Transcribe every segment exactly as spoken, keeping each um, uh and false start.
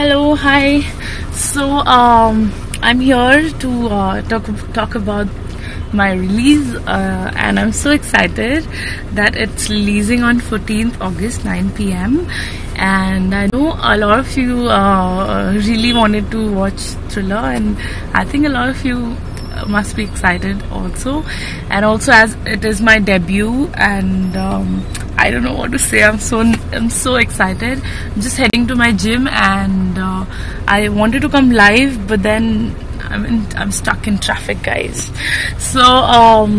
Hello, hi. So um, I'm here to uh, talk talk about my release, uh, and I'm so excited that it's releasing on fourteenth August nine p m And I know a lot of you uh, really wanted to watch Thriller, and I think a lot of you must be excited also. And also, as it is my debut, and um, I don't know what to say. I'm so I'm so excited. I'm just heading to my gym, and uh, I wanted to come live, but then I'm in, I'm stuck in traffic, guys. So um,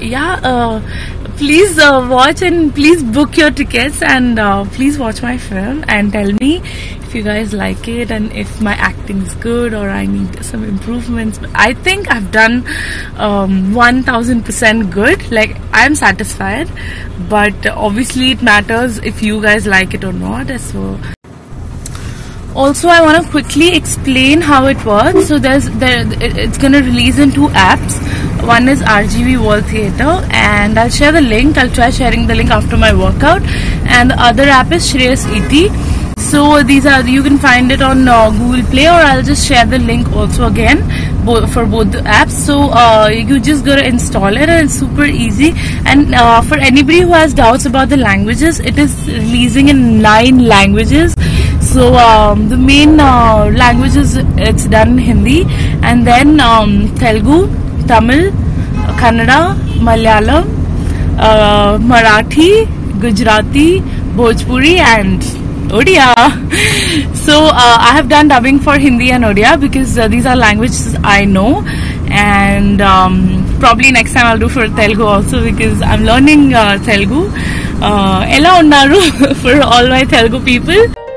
yeah, uh, please uh, watch, and please book your tickets, and uh, please watch my film and tell me if you guys like it, and if my acting is good or I need some improvements. But I think I've done um, one thousand percent good. Like, I'm satisfied, but obviously it matters if you guys like it or not. So also, I want to quickly explain how it works. So there's there it's going to release in two apps. One is R G V World Theatre, and I'll share the link. I'll try sharing the link after my workout. And the other app is Shreyas Eethi. So these are, you can find it on uh, Google Play, or I'll just share the link also again bo for both the apps. So uh, you just gotta install it, and it's super easy. And uh, for anybody who has doubts about the languages, it is releasing in nine languages. So um, the main uh, languages, it's done in Hindi, and then um, Telugu, Tamil, Kannada, Malayalam, uh, Marathi, Gujarati, Bhojpuri, and Odia. So uh, I have done dubbing for Hindi and Odia, because uh, these are languages I know, and um, probably next time I'll do for Telugu also, because I'm learning uh, Telugu. Ella uh, unnaru for all my Telugu people.